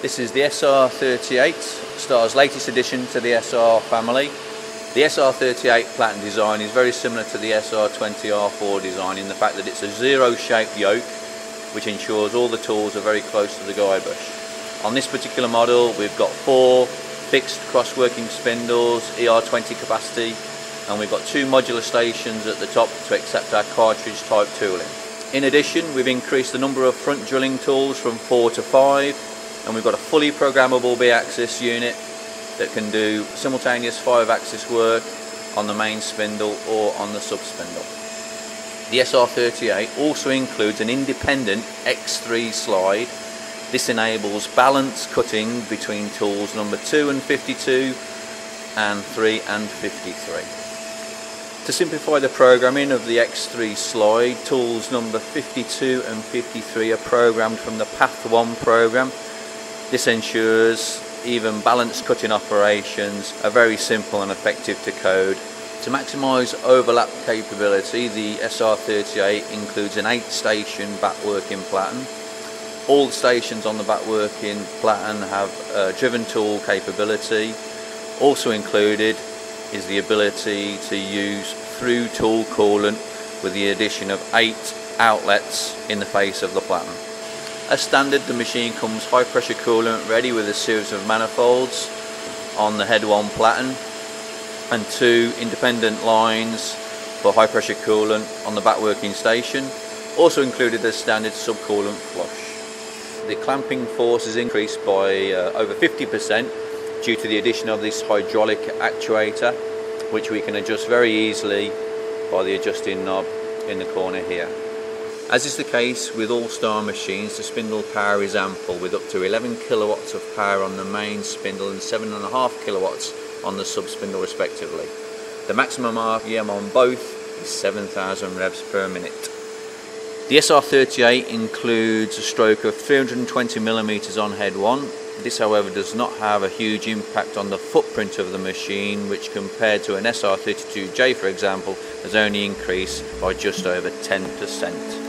This is the SR38, STAR's latest addition to the SR family. The SR38 pattern design is very similar to the SR20R4 design in the fact that it's a zero-shaped yoke which ensures all the tools are very close to the guy bush. On this particular model we've got 4 fixed cross-working spindles, ER20 capacity, and we've got 2 modular stations at the top to accept our cartridge type tooling. In addition, we've increased the number of front drilling tools from 4 to 5, and we've got a fully programmable B-axis unit that can do simultaneous 5-axis work on the main spindle or on the sub-spindle. The SR38 also includes an independent X3 slide. This enables balance cutting between tools number 2 and 52 and 3 and 53. To simplify the programming of the X3 slide, tools number 52 and 53 are programmed from the Path 1 program. This ensures even balance cutting operations are very simple and effective to code. To maximise overlap capability, the SR38 includes an 8-station backworking platen. All the stations on the backworking platen have driven tool capability. Also included is the ability to use through tool coolant with the addition of 8 outlets in the face of the platen. As standard, the machine comes high pressure coolant ready with a series of manifolds on the head 1 platen and 2 independent lines for high pressure coolant on the backworking station. Also included the standard subcoolant flush. The clamping force is increased by over 50% due to the addition of this hydraulic actuator, which we can adjust very easily by the adjusting knob in the corner here. As is the case with all STAR machines, the spindle power is ample, with up to 11 kilowatts of power on the main spindle and 7.5 kilowatts on the sub-spindle respectively. The maximum RPM on both is 7,000 revs per minute. The SR38 includes a stroke of 320mm on head 1. This, however, does not have a huge impact on the footprint of the machine, which compared to an SR32J, for example, has only increased by just over 10%.